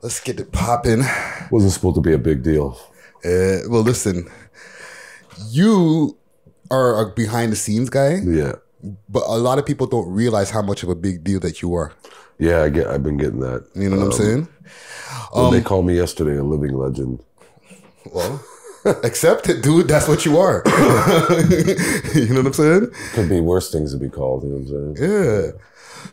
Let's get it popping. Wasn't supposed to be a big deal. Well, listen, you are a behind the scenes guy. Yeah. But a lot of people don't realize how much of a big deal that you are. Yeah, I've been getting that. You know what I'm saying? They called me yesterday a living legend. Well, accept it, dude. That's what you are. You know what I'm saying? Could be worse things to be called. You know what I'm saying? Yeah.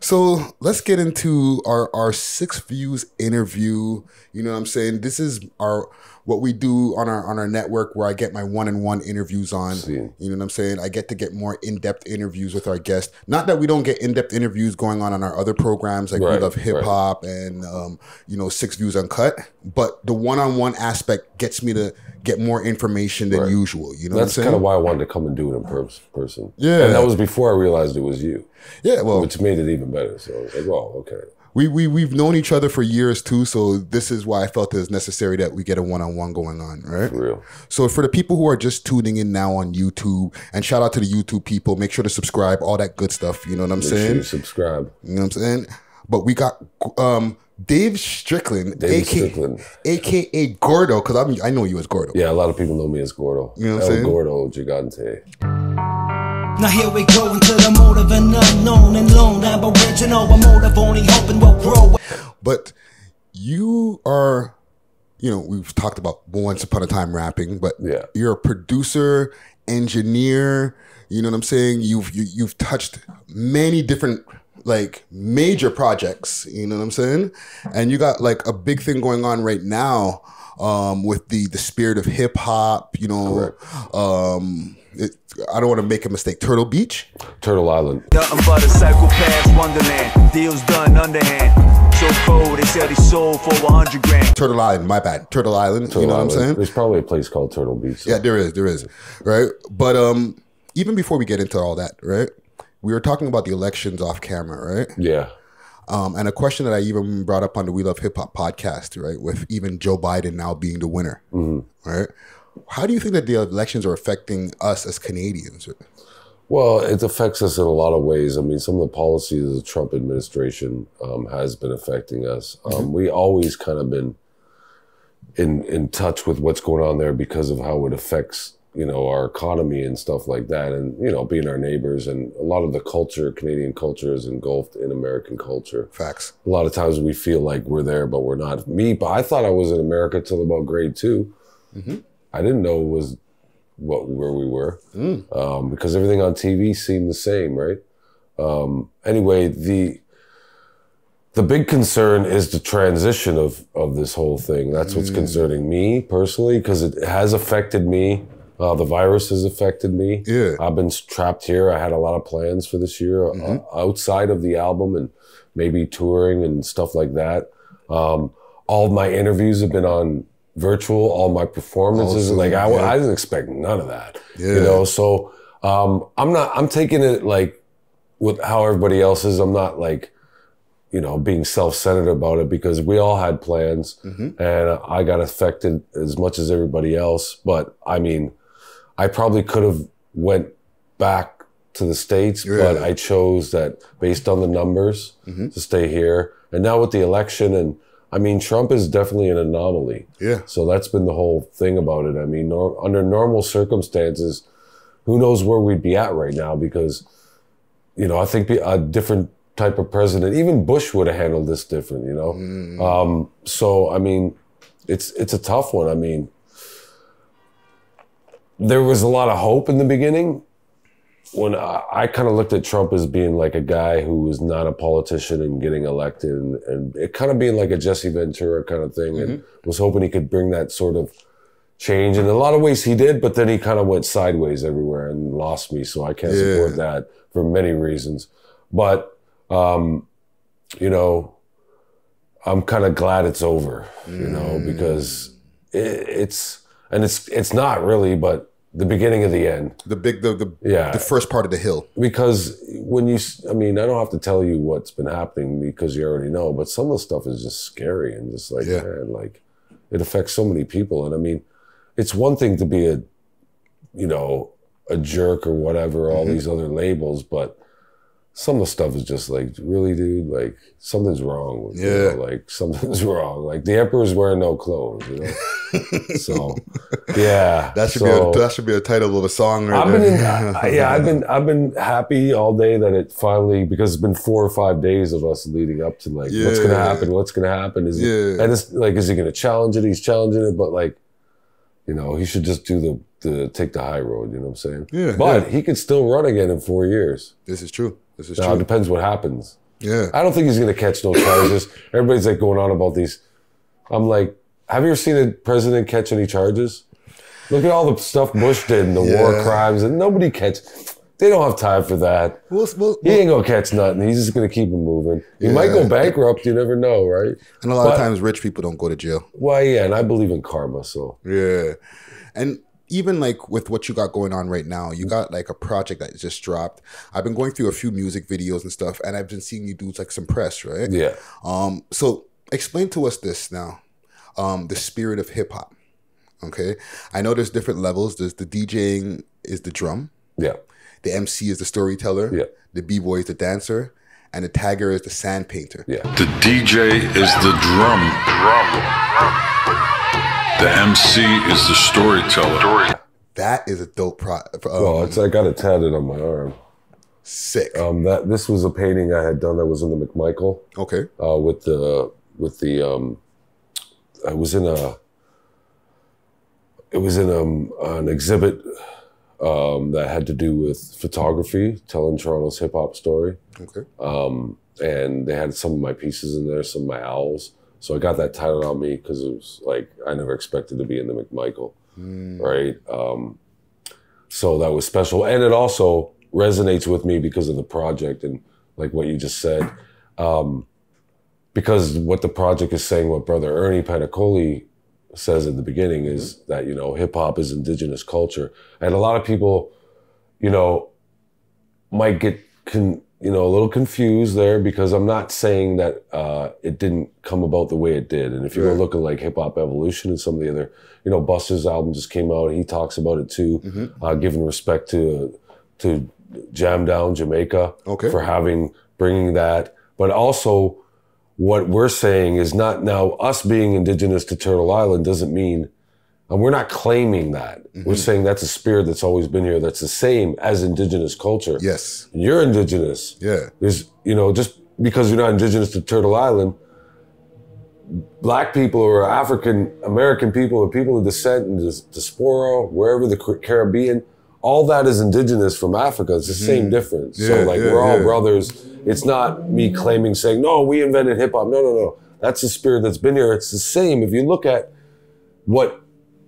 So let's get into our 6ix Views interview. You know what I'm saying? This is what we do on our network, where I get my one-on-one interviews on. See. You know what I'm saying? I get to get more in-depth interviews with our guests. Not that we don't get in-depth interviews going on our other programs, like We Love Hip Hop and, you know, 6ix Views Uncut, but the one-on-one aspect gets me to get more information than usual. You know what I'm saying? That's kind of why I wanted to come and do it in person. Yeah. And that was before I realized it was you. Yeah, well. Which made it even better. So I was like, oh, okay. We've known each other for years too, so this is why I felt it was necessary that we get a one-on-one going on, right? For real. So for the people who are just tuning in now on YouTube, and shout out to the YouTube people, make sure to subscribe, all that good stuff, you know what I'm saying? Make sure you subscribe. You know what I'm saying? But we got Dave Strickland, AKA Gordo, because I know you as Gordo. Yeah, a lot of people know me as Gordo. You know what I'm saying? Gordo Gigante. Now here we go into the mode of an unknown and lone aboriginal, a mode of only hope and will grow. But you are, you know, we've talked about once upon a time rapping, but yeah, you're a producer, engineer, you know what I'm saying? You've touched many different, like, major projects, you know what I'm saying? And you got like a big thing going on right now with the spirit of hip hop, you know. Correct. I don't want to make a mistake. Turtle Beach? Turtle Island. Nothing but a psychopath wonderland. Deals done underhand. So cold, they sell their soul for 100 grand. Turtle Island, my bad. Turtle Island, you know what I'm saying? There's probably a place called Turtle Beach. So. Yeah, there is. Right? But even before we get into all that, right? We were talking about the elections off camera, right? Yeah. And a question that I even brought up on the We Love Hip Hop podcast, right? With even Joe Biden now being the winner, right? How do you think that the elections are affecting us as Canadians? Well, it affects us in a lot of ways. I mean, some of the policies of the Trump administration has been affecting us. We always kind of been in touch with what's going on there because of how it affects, you know, our economy and stuff like that. And, you know, being our neighbors, and a lot of the culture, Canadian culture, is engulfed in American culture. Facts. A lot of times we feel like we're there, but we're not. But I thought I was in America till about grade 2. Mm-hmm. I didn't know it was where we were, because everything on TV seemed the same, right? Anyway, the big concern is the transition of this whole thing. That's what's concerning me personally, because it has affected me. The virus has affected me. Yeah. I've been trapped here. I had a lot of plans for this year outside of the album and maybe touring and stuff like that. All of my interviews have been on virtual, all my performances, I didn't expect none of that, you know? So I'm taking it like with how everybody else is. I'm not like, you know, being self-centered about it, because we all had plans, and I got affected as much as everybody else. But I mean, I probably could have went back to the States, but I chose that based on the numbers to stay here. And now with the election, and I mean, Trump is definitely an anomaly. Yeah. So that's been the whole thing about it. I mean, under normal circumstances, who knows where we'd be at right now, because, you know, I think a different type of president, even Bush, would have handled this different, you know? So, I mean, it's a tough one. I mean, there was a lot of hope in the beginning when I kind of looked at Trump as being like a guy who was not a politician and getting elected, and it kind of being like a Jesse Ventura kind of thing, and was hoping he could bring that sort of change. And in a lot of ways he did, but then he kind of went sideways everywhere and lost me. So I can't support that for many reasons. But, you know, I'm kind of glad it's over, you know, because it's not really, but the beginning of the end. The first part of the hill. Because when you, I mean, I don't have to tell you what's been happening because you already know, but some of the stuff is just scary and just like, man, like, it affects so many people. And I mean, it's one thing to be a jerk or whatever, all these other labels, but some of the stuff is just like, really, dude, like something's wrong with you, you know? Like something's wrong. Like the emperor's wearing no clothes, you know? So yeah, that should be a title of a song. Right? I've been happy all day that it finally, because it's been 4 or 5 days of us leading up to like, what's gonna happen? What's gonna happen? Is it, and it's like, is he gonna challenge it? He's challenging it, but like, you know, he should just do the take the high road, you know what I'm saying? Yeah. But he could still run again in 4 years. This is true. This is true. Now, it depends what happens. Yeah. I don't think he's going to catch no charges. Everybody's like going on about these. I'm like, have you ever seen a president catch any charges? Look at all the stuff Bush did and the war crimes, and nobody catches. They don't have time for that. He ain't going to catch nothing. He's just going to keep it moving. He might go bankrupt. You never know, right? And a lot of times rich people don't go to jail. Well, yeah, and I believe in karma, so. Yeah. And even like with what you got going on right now, you got like a project that just dropped. I've been going through a few music videos and stuff, and I've been seeing you do like some press, right? Yeah. So explain to us this now, the spirit of hip hop, okay? I know there's different levels. There's the DJing is the drum. Yeah. The MC is the storyteller, the B-boy is the dancer, and the tagger is the sand painter. Yeah. The DJ is the drum. The MC is the storyteller. That is a dope product. Well, I got it tatted on my arm. Sick. This was a painting I had done that was in the McMichael. Okay. It was in an exhibit that had to do with photography, telling Toronto's hip hop story. Okay. And they had some of my pieces in there, some of my owls. So I got that titled on me because it was like, I never expected to be in the McMichael, right? So that was special. And it also resonates with me because of the project and like what you just said. Because what the project is saying, what Brother Ernie Panacoli says in the beginning is that, you know, hip hop is indigenous culture. And a lot of people, you know, might get a little confused there because I'm not saying that it didn't come about the way it did. And if you go look at like Hip Hop Evolution and some of the other, you know, Buster's album just came out. He talks about it too, giving respect to Jam Down Jamaica for bringing that. But also, what we're saying is not now us being indigenous to Turtle Island doesn't mean, and we're not claiming that. We're saying that's a spirit that's always been here. That's the same as indigenous culture. Yes. You're indigenous. Yeah. There's, you know, just because you're not indigenous to Turtle Island, black people or African American people or people of descent in diaspora, wherever the Caribbean, all that is indigenous from Africa. It's the same difference. Yeah, so like we're all brothers. It's not me claiming, saying, no, we invented hip hop. No, no, no. That's the spirit that's been here. It's the same. If you look at what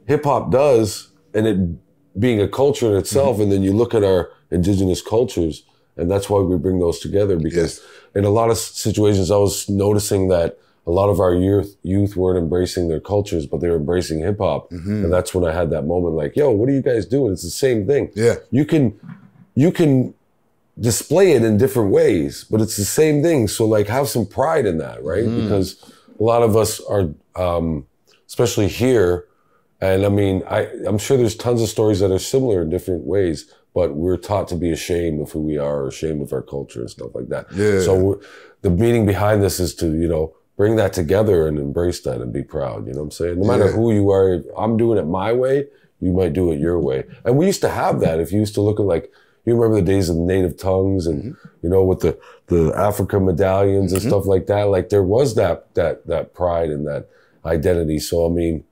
hip hop does, and it being a culture in itself, and then you look at our indigenous cultures, and that's why we bring those together, because in a lot of situations, I was noticing that a lot of our youth weren't embracing their cultures, but they were embracing hip hop. And that's when I had that moment like, yo, what are you guys doing? It's the same thing. Yeah. You can display it in different ways, but it's the same thing. So like have some pride in that, right? Because a lot of us are, especially here, and I mean, I'm sure there's tons of stories that are similar in different ways, but we're taught to be ashamed of who we are, or ashamed of our culture and stuff like that. Yeah. So the meaning behind this is to, you know, bring that together and embrace that and be proud. You know what I'm saying? No matter who you are, I'm doing it my way, you might do it your way. And we used to have that. If you used to look at like, you remember the days of native tongues and, you know, with the Africa medallions and stuff like that, like there was that pride and that identity. So, I mean,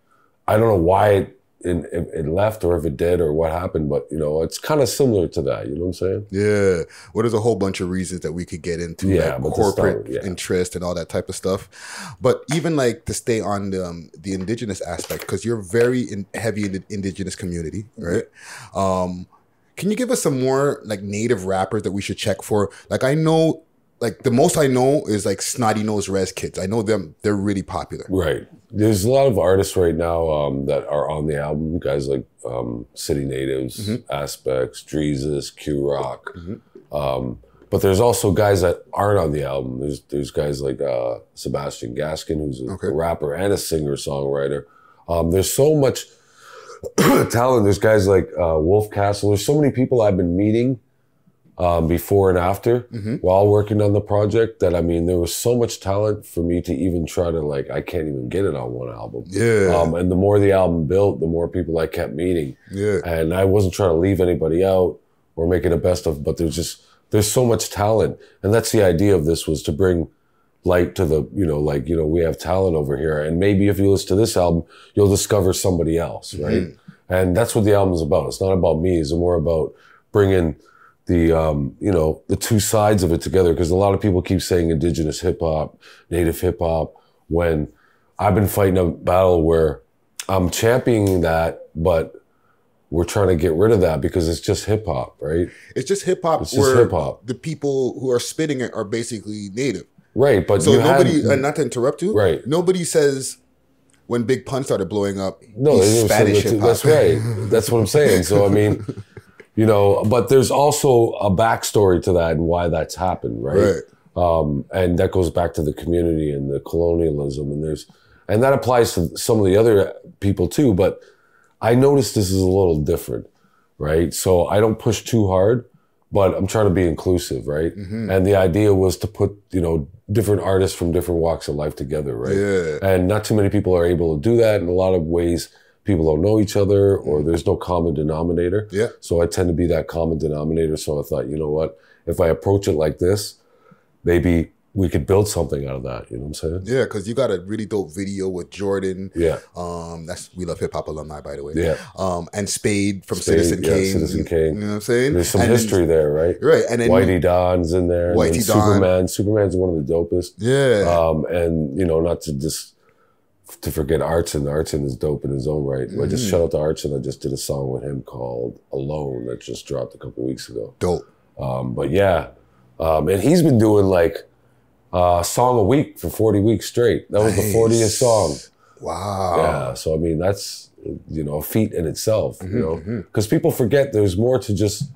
I don't know why it left or if it did or what happened, but, you know, it's kind of similar to that. You know what I'm saying? Yeah. Well, there's a whole bunch of reasons that we could get into, like corporate interest and all that type of stuff. But even like to stay on the indigenous aspect, because you're very heavy in the indigenous community, right? Can you give us some more like native rappers that we should check for? Like I know, like the most I know is like Snotty Nose Rez Kids. I know them; they're really popular. Right. There's a lot of artists right now that are on the album. Guys like City Natives, Aspects, Dreesus, Q Rock. But there's also guys that aren't on the album. There's guys like Sebastian Gaskin, who's a rapper and a singer songwriter. There's so much talent. There's guys like Wolf Castle. There's so many people I've been meeting before and after while working on the project that, I mean, there was so much talent for me to even try to, like, I can't even get it on one album. Yeah. And the more the album built, the more people I kept meeting. Yeah. And I wasn't trying to leave anybody out or make it a best of, but there's just, there's so much talent. And that's the idea of this, was to bring light to the, you know, like, you know, we have talent over here. And maybe if you listen to this album, you'll discover somebody else, right? And that's what the album's about. It's not about me. It's more about bringing the, you know, the two sides of it together. Because a lot of people keep saying indigenous hip hop, native hip hop, when I've been fighting a battle where I'm championing that, but we're trying to get rid of that because it's just hip hop, right? It's just hip hop. It's just where hip hop. The people who are spitting it are basically native. Right, but so you nobody, and not to interrupt you, right? Nobody says, when Big Pun started blowing up, no, Spanish hip hop. That's right. That's what I'm saying. So, I mean, you know, but there's also a backstory to that and why that's happened, right? And that goes back to the community and the colonialism, and there's, and that applies to some of the other people too, but I noticed this is a little different, right? So I don't push too hard, but I'm trying to be inclusive, right? And the idea was to put, you know, different artists from different walks of life together, right? And not too many people are able to do that. In a lot of ways, people don't know each other, or there's no common denominator. So I tend to be that common denominator. So I thought, you know what? If I approach it like this, maybe we could build something out of that. You know what I'm saying? Yeah, because you got a really dope video with Jordan. That's We Love Hip Hop alumni, by the way. And Spade from Citizen Kane. Citizen Kane. You know what I'm saying? There's some history there, right? And then Whitey Don's in there. Whitey Don. Superman. Superman's one of the dopest. And you know, not to just to forget Artson. Artson is dope in his own right. I just shout out to Artson. I just did a song with him called Alone that just dropped a couple weeks ago. Dope. But yeah, and he's been doing like song a week for 40 weeks straight. That was the 40th song. Wow. Yeah, so I mean, that's, you know, a feat in itself, you know? Because people forget there's more to just,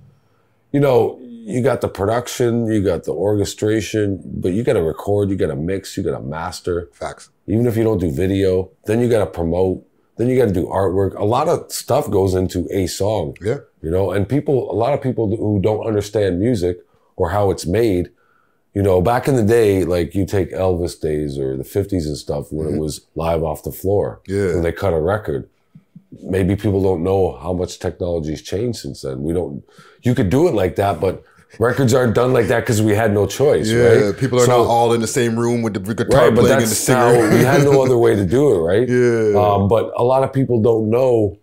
you know, you got the production, you got the orchestration, but you got to record, you got to mix, you got to master. Facts. Even if you don't do video, then you got to promote, then you got to do artwork. A lot of stuff goes into a song. Yeah. You know, and people, a lot of people who don't understand music or how it's made, you know, back in the day, like you take Elvis days or the 50s and stuff when it was live off the floor, when they cut a record. Maybe people don't know how much technology's changed since then. We don't, you could do it like that, but records aren't done like that because we had no choice, right? People are not all in the same room with the guitar playing, but that's how, we had no other way to do it, right? But a lot of people don't know,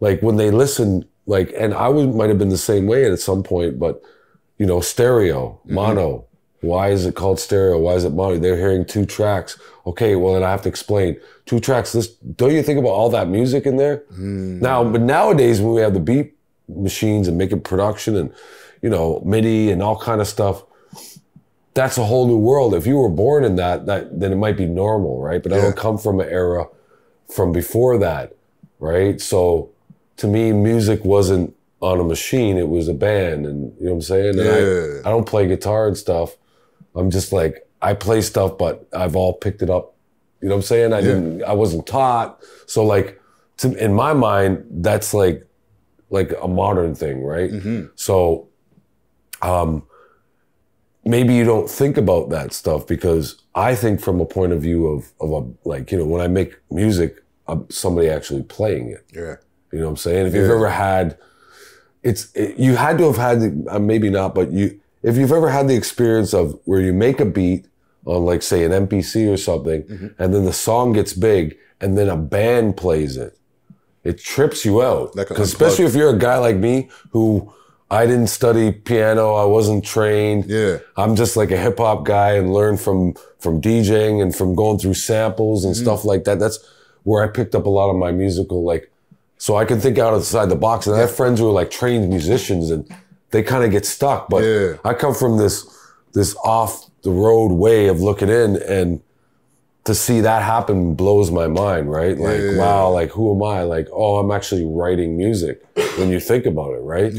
like when they listen, like, and I might have been the same way at some point, but you know, stereo, mono. Why is it called stereo? Why is it mono? They're hearing two tracks. Okay, well then I have to explain. Two tracks, this, don't you think about all that music in there? Now, but nowadays when we have the beat machines and making production and, you know, MIDI and all kind of stuff, that's a whole new world. If you were born in that, then it might be normal, right? But I don't come from an era from before that, right? So to me, music wasn't on a machine, it was a band, and you know what I'm saying? And I don't play guitar and stuff. I'm just like, I play stuff, but I've all picked it up. You know what I'm saying? I wasn't taught. So like, in my mind, that's like a modern thing, right? So maybe you don't think about that stuff because I think from a point of view of like, you know, when I make music, I'm somebody actually playing it. You know what I'm saying? If you've ever had, you had to have had, maybe not, but if you've ever had the experience of where you make a beat on like say an MPC or something, and then the song gets big and then a band plays it, it trips you out. Like, especially if you're a guy like me who I didn't study piano, I wasn't trained. I'm just like a hip hop guy and learned from DJing and from going through samples and stuff like that. That's where I picked up a lot of my musical, like, so I can think out outside the box. And I have friends who are like trained musicians and they kind of get stuck, but I come from this off the road way of looking in, and to see that happen blows my mind, right? Like, wow, like who am I? Like, oh, I'm actually writing music when you think about it, right?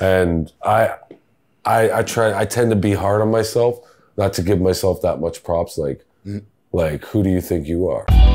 And I tend to be hard on myself, not to give myself that much props, like who do you think you are?